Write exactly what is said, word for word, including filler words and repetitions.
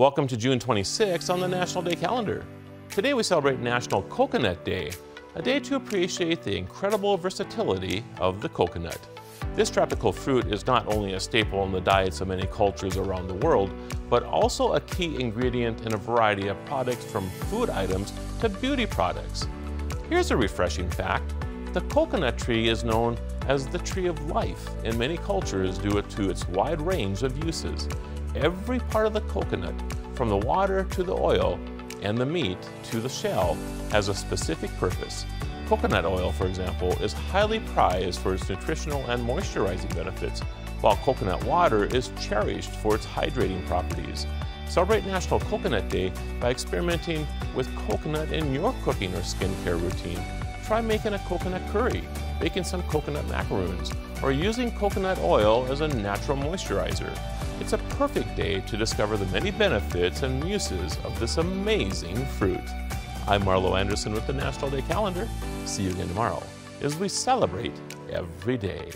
Welcome to June twenty-sixth on the National Day Calendar. Today we celebrate National Coconut Day, a day to appreciate the incredible versatility of the coconut. This tropical fruit is not only a staple in the diets of many cultures around the world, but also a key ingredient in a variety of products from food items to beauty products. Here's a refreshing fact. The coconut tree is known as the tree of life in many cultures due to its wide range of uses. Every part of the coconut, from the water to the oil and the meat to the shell, has a specific purpose. Coconut oil, for example, is highly prized for its nutritional and moisturizing benefits, while coconut water is cherished for its hydrating properties. Celebrate National Coconut Day by experimenting with coconut in your cooking or skincare routine. Try making a coconut curry, baking some coconut macaroons, or using coconut oil as a natural moisturizer. It's a perfect day to discover the many benefits and uses of this amazing fruit. I'm Marlo Anderson with the National Day Calendar. See you again tomorrow as we celebrate every day.